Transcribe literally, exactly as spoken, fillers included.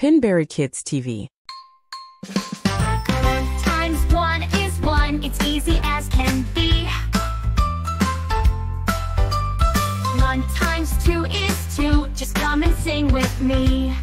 Pinberry Kids T V. Times one is one, it's easy as can be. One times two is two, just come and sing with me.